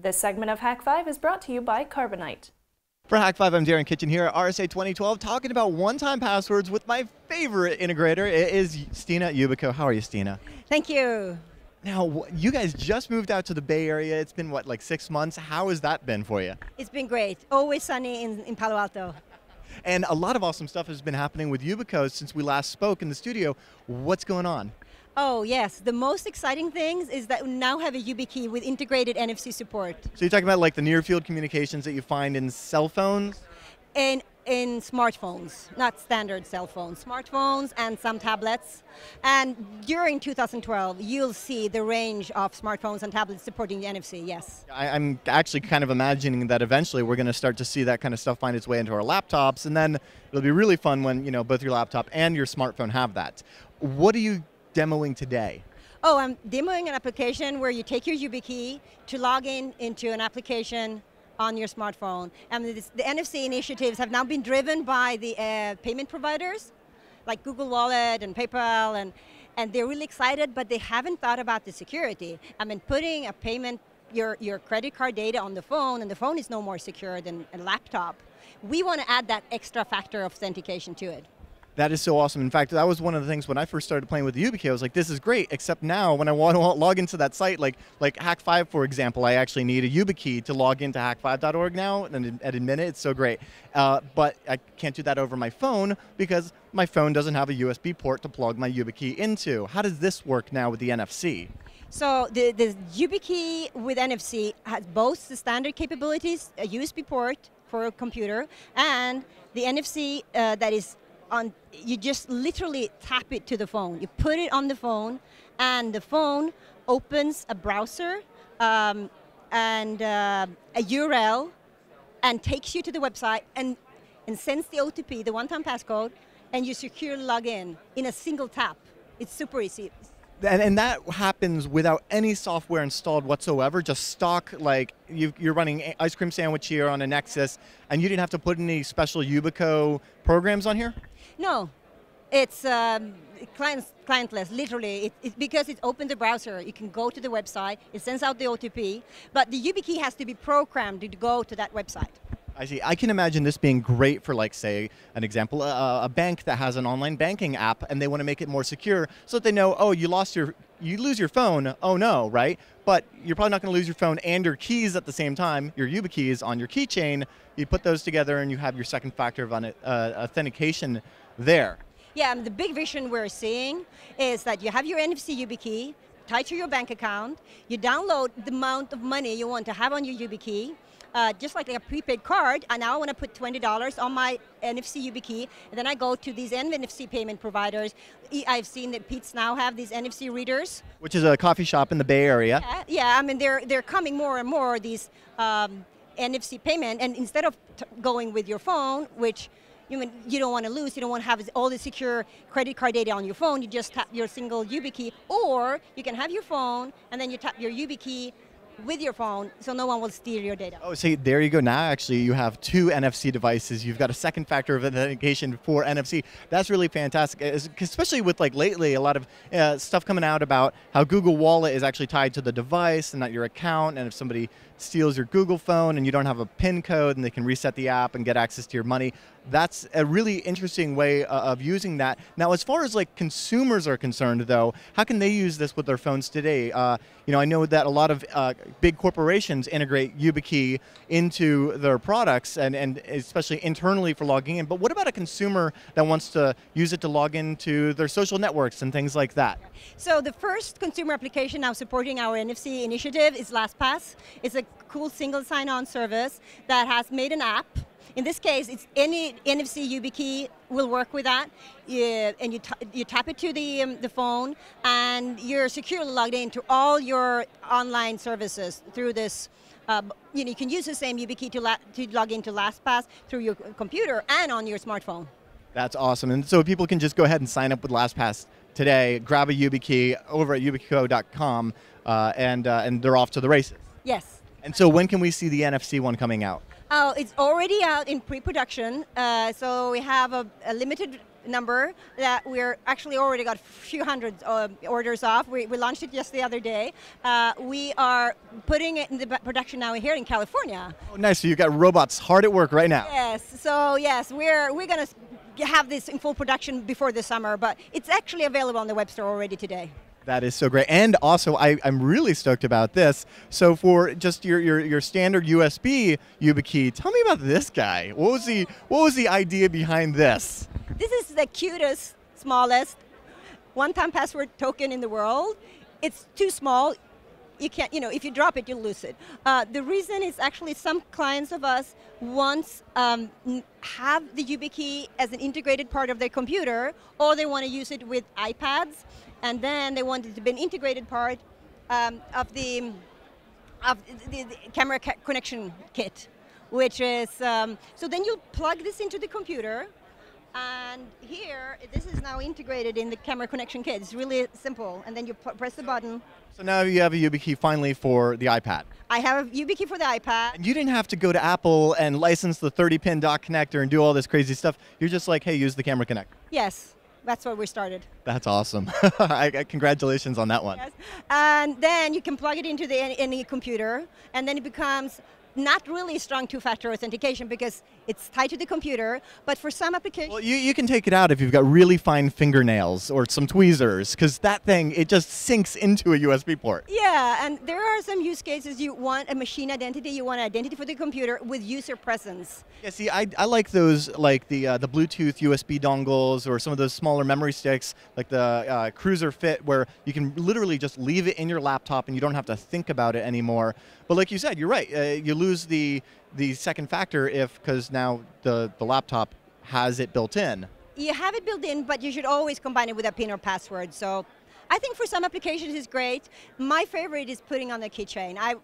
This segment of Hak5 is brought to you by Carbonite. For Hak5, I'm Darren Kitchen here at RSA 2012 talking about one-time passwords with my favorite integrator. It is Stina Yubico. How are you, Stina? Thank you. Now, you guys just moved out to the Bay Area. It's been, what, like 6 months? How has that been for you? It's been great. Always sunny in Palo Alto. And a lot of awesome stuff has been happening with Yubico since we last spoke in the studio. What's going on? Oh, yes. The most exciting things is that we now have a YubiKey with integrated NFC support. So you're talking about like the near-field communications that you find in cell phones? And in smartphones, not standard cell phones. Smartphones and some tablets. And during 2012, you'll see the range of smartphones and tablets supporting the NFC, yes. I'm actually kind of imagining that eventually we're going to start to see that kind of stuff find its way into our laptops, and then it'll be really fun when, you know, both your laptop and your smartphone have that. What are you demoing today? Oh, I'm demoing an application where you take your YubiKey to log in into an application on your smartphone. And the NFC initiatives have now been driven by the payment providers, like Google Wallet and PayPal, and they're really excited, but they haven't thought about the security. I mean, putting a payment, your credit card data on the phone, and the phone is no more secure than a laptop. We want to add that extra factor of authentication to it. That is so awesome. In fact, that was one of the things when I first started playing with the YubiKey, I was like, this is great, except now when I want to log into that site, like Hak5, for example, I actually need a YubiKey to log into Hak5.org now, and admit it, it's so great. But I can't do that over my phone because my phone doesn't have a USB port to plug my YubiKey into. How does this work now with the NFC? So the YubiKey with NFC has both the standard capabilities, a USB port for a computer, and the NFC that is you just literally tap it to the phone. You put it on the phone, and the phone opens a browser and a URL and takes you to the website and sends the OTP, the one-time passcode, and you securely log in a single tap. It's super easy. And that happens without any software installed whatsoever, just stock, like you're running Ice Cream Sandwich here on a Nexus, and you didn't have to put any special Yubico programs on here? No, it's clientless, literally, because it opens the browser. You can go to the website, it sends out the OTP, but the YubiKey has to be programmed to go to that website. I see. I can imagine this being great for, like, say, an example, a bank that has an online banking app, and they want to make it more secure so that they know, oh, you lose your phone, oh no, right? But you're probably not going to lose your phone and your keys at the same time, your YubiKeys on your keychain. You put those together, and you have your second factor of authentication there. Yeah, and the big vision we're seeing is that you have your NFC YubiKey tied to your bank account. You download the amount of money you want to have on your YubiKey. Just like a prepaid card, and now I want to put $20 on my NFC YubiKey, and then I go to these NFC payment providers. I've seen that Pete's now have these NFC readers. Which is a coffee shop in the Bay Area. Yeah, I mean, they're coming more and more, these NFC payment, and instead of going with your phone, which you don't want to lose, you don't want to have all the secure credit card data on your phone, you just tap your single YubiKey, or you can have your phone, and then you tap your YubiKey with your phone, so no one will steal your data. Oh, see, there you go. Now, actually, you have two NFC devices. You've got a second factor of authentication for NFC. That's really fantastic, especially with, like, lately, a lot of stuff coming out about how Google Wallet is actually tied to the device and not your account, and if somebody steals your Google phone and you don't have a PIN code, and they can reset the app and get access to your money. That's a really interesting way of using that. Now, as far as, like, consumers are concerned, though, how can they use this with their phones today? You know, I know that a lot of big corporations integrate YubiKey into their products, and especially internally for logging in. But what about a consumer that wants to use it to log into their social networks and things like that? So the first consumer application now supporting our NFC initiative is LastPass. It's a cool single sign-on service that has made an app. In this case, it's any NFC YubiKey will work with that, and you tap it to the phone, and you're securely logged into all your online services through this. You know, you can use the same YubiKey to log into LastPass through your computer and on your smartphone. That's awesome, and so people can just go ahead and sign up with LastPass today, grab a YubiKey over at yubico.com, and they're off to the races. Yes. And so when can we see the NFC one coming out? Oh, it's already out in pre-production, so we have a limited number that we're actually already got a few hundreds of orders off. We launched it just the other day. We are putting it in the production now here in California. Oh, nice. So you've got robots hard at work right now. Yes. So yes, we're going to have this in full production before the summer, but it's actually available on the web store already today. That is so great. And also, I'm really stoked about this. So for just your standard USB YubiKey, tell me about this guy. What was the idea behind this? This is the cutest, smallest one-time password token in the world. It's too small. You can't, you know, if you drop it, you'll lose it. The reason is actually some clients of us once have the YubiKey as an integrated part of their computer, or they want to use it with iPads. And then they wanted to be an integrated part of the camera connection kit, which is, so then you plug this into the computer, and here, this is now integrated in the camera connection kit. It's really simple, and then you press the button. So now you have a YubiKey finally for the iPad. I have a YubiKey for the iPad. And you didn't have to go to Apple and license the 30-pin dock connector and do all this crazy stuff. You're just like, hey, use the camera connector. Yes. That's where we started. That's awesome. Congratulations on that one. Yes. And then you can plug it into any computer, and then it becomes not really strong two-factor authentication because it's tied to the computer, but for some applications... Well, you can take it out if you've got really fine fingernails or some tweezers, because that thing, it just sinks into a USB port. Yeah, and there are some use cases you want a machine identity, you want an identity for the computer with user presence. Yeah, see, I like those, like the Bluetooth USB dongles or some of those smaller memory sticks, like the Cruiser Fit, where you can literally just leave it in your laptop and you don't have to think about it anymore. But like you said, you're right, you lose the second factor because now the laptop has it built in. You have it built in, but you should always combine it with a PIN or password. So I think for some applications it's great. My favorite is putting on the keychain. I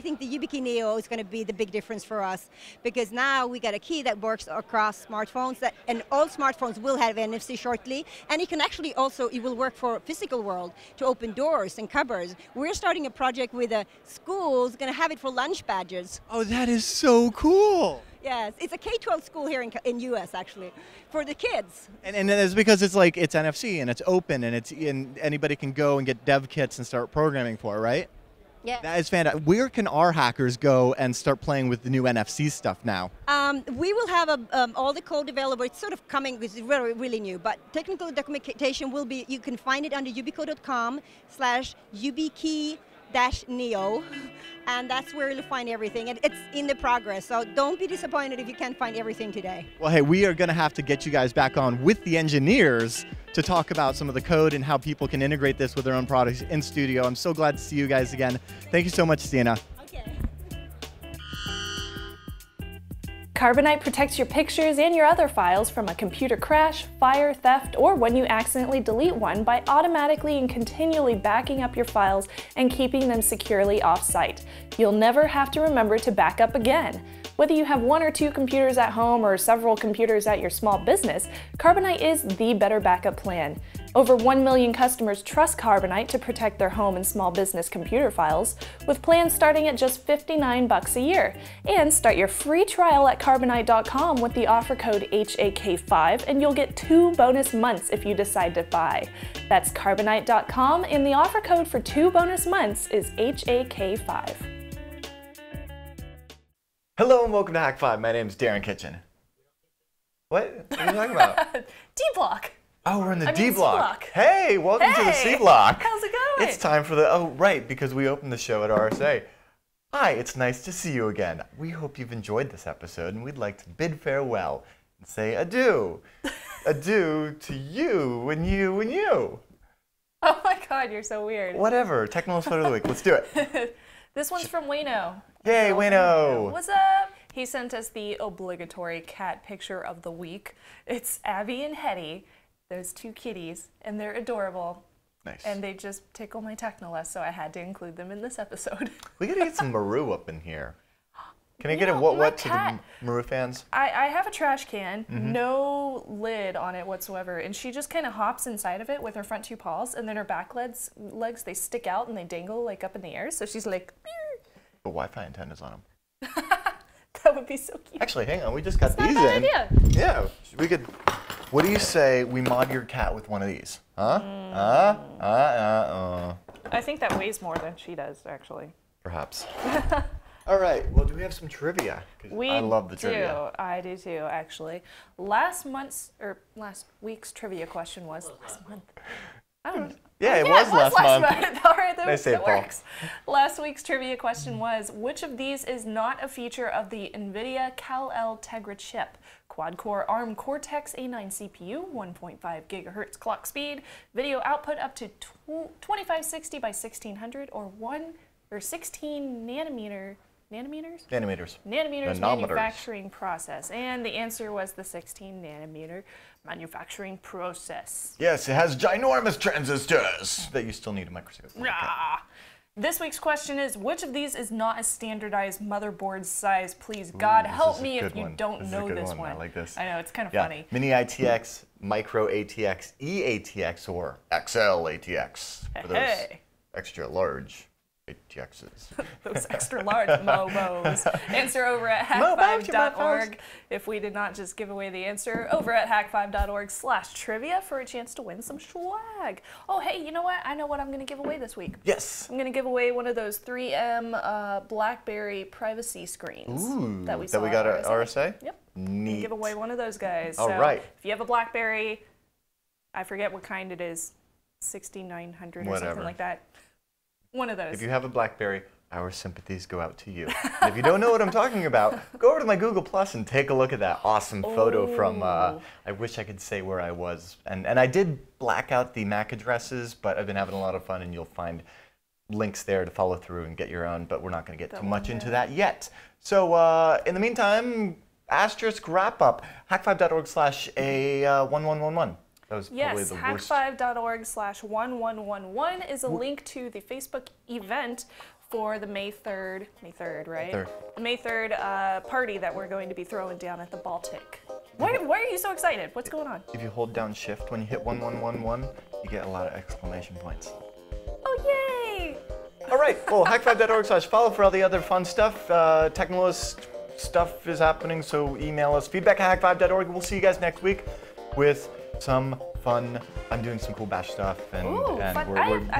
think the YubiKey Neo is going to be the big difference for us, because now we got a key that works across smartphones, and all smartphones will have NFC shortly, and it can actually also, it will work for physical world to open doors and cupboards. We're starting a project with a school that's going to have it for lunch badges. Oh, that is so cool. Yes, it's a K-12 school here in U.S. actually, for the kids. And it's because it's like, it's NFC and it's open and anybody can go and get dev kits and start programming for it, right? Yeah. That is fantastic. Where can our hackers go and start playing with the new NFC stuff now? We will have all the code available. It's sort of coming, it's really, really new, but technical documentation will be, you can find it under yubico.com/YubiKey-Neo, and that's where you'll find everything, and it's in the progress, so don't be disappointed if you can't find everything today. Well, hey, we are going to have to get you guys back on with the engineers to talk about some of the code and how people can integrate this with their own products in studio. I'm so glad to see you guys again. Thank you so much, Stina. Okay. Carbonite protects your pictures and your other files from a computer crash, fire, theft, or when you accidentally delete one by automatically and continually backing up your files and keeping them securely off-site. You'll never have to remember to back up again. Whether you have one or two computers at home or several computers at your small business, Carbonite is the better backup plan. Over 1 million customers trust Carbonite to protect their home and small business computer files, with plans starting at just $59 a year. And start your free trial at Carbonite.com with the offer code HAK5, and you'll get 2 bonus months if you decide to buy. That's Carbonite.com, and the offer code for 2 bonus months is HAK5. Hello and welcome to Hak5. My name is Darren Kitchen. What are you talking about? D-Block. Oh, we're in the D-Block. Hey, welcome to the C-Block. How's it going? It's time for the, oh, right, because we opened the show at RSA. Hi, it's nice to see you again. We hope you've enjoyed this episode, and we'd like to bid farewell and say adieu. Adieu to you and you and you. Oh my God, you're so weird. Whatever, Technologist Photo of the Week. Let's do it. This one's from Wayno. Yay, Wayno! What's up? He sent us the obligatory cat picture of the week. It's Abby and Hetty, those 2 kitties, and they're adorable. Nice. And they just tickle my technoless, so I had to include them in this episode. We gotta get some Maru up in here. Can I get a what to the Maru fans? I have a trash can, no lid on it whatsoever, and she just kind of hops inside of it with her front 2 paws, and then her back legs they stick out and they dangle like up in the air, so she's like... But Wi-Fi antennas on them. That would be so cute. Actually, hang on, we just got these in. That's not a bad idea. Yeah, we could What do you say we mod your cat with one of these? Huh? I think that weighs more than she does, actually. Perhaps. All right. Well, do we have some trivia? I love the trivia. I do too, actually. Last week's trivia question was last month. I don't know. Yeah, it was last month. All right, that works. Last week's trivia question was, which of these is not a feature of the NVIDIA Kal-El Tegra chip? Quad-core ARM Cortex A9 CPU, 1.5 gigahertz clock speed, video output up to 2560 by 1600 or 16 nanometer... Nanometers manufacturing process. And the answer was the 16 nanometer manufacturing process. Yes, it has ginormous transistors that you still need a microscope. Rah. This week's question is, which of these is not a standardized motherboard size? Please, God, help me if you don't know this one. I like this. I know, it's kind of funny. Mini ITX, Micro ATX, EATX, or XL ATX for those extra large. Those extra large mobos. Answer over at hack5.org. If we did not just give away the answer, over at hack5.org/trivia for a chance to win some swag. Oh, hey, you know what? I know what I'm going to give away this week. Yes. I'm going to give away one of those 3M Blackberry privacy screens that we saw. That we got at RSA? Yep. Neat. Give away one of those guys. All right. If you have a Blackberry, I forget what kind it is, 6900 or something like that. One of those. If you have a BlackBerry, our sympathies go out to you. And if you don't know what I'm talking about, go over to my Google Plus and take a look at that awesome photo from, I wish I could say where I was. And I did black out the MAC addresses, but I've been having a lot of fun, and you'll find links there to follow through and get your own, but we're not going to get too much into that yet. So in the meantime, asterisk wrap up, hack5.org/a1111. That was yes, hack5.org/1111 is a link to the Facebook event for the May 3rd, right? The May 3rd party that we're going to be throwing down at the Baltic. Why are you so excited? What's going on? If you hold down shift when you hit 1111, you get a lot of exclamation points. Oh, yay! All right, well, hack5.org/follow for all the other fun stuff. Technologist stuff is happening, so email us, feedback@hack5.org. We'll see you guys next week with some fun. I'm doing some cool bash stuff, and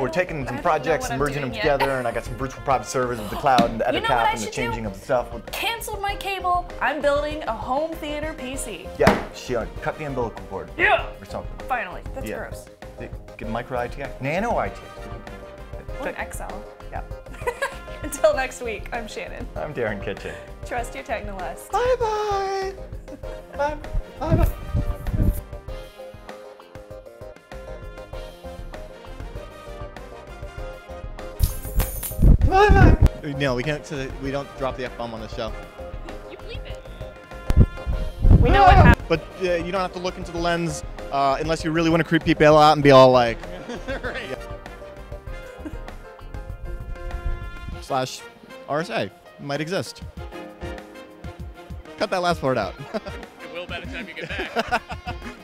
we're taking some projects and merging them together, and I got some virtual private servers with the cloud and the edit cap and the changing of the stuff. Canceled my cable. I'm building a home theater PC. Yeah, she cut the umbilical cord. Yeah. Or something. Finally, that's gross. Get micro ITX, nano ITX. Or an XL. Yeah. Until next week, I'm Shannon. I'm Darren Kitchen. Trust your Technolust. Bye-bye. Bye-bye. No, we can't. We don't drop the F-bomb on the show. You believe it. We know what happened. But you don't have to look into the lens unless you really want to creep people out and be all like. Slash RSA might exist. Cut that last part out. It will by the time you get back.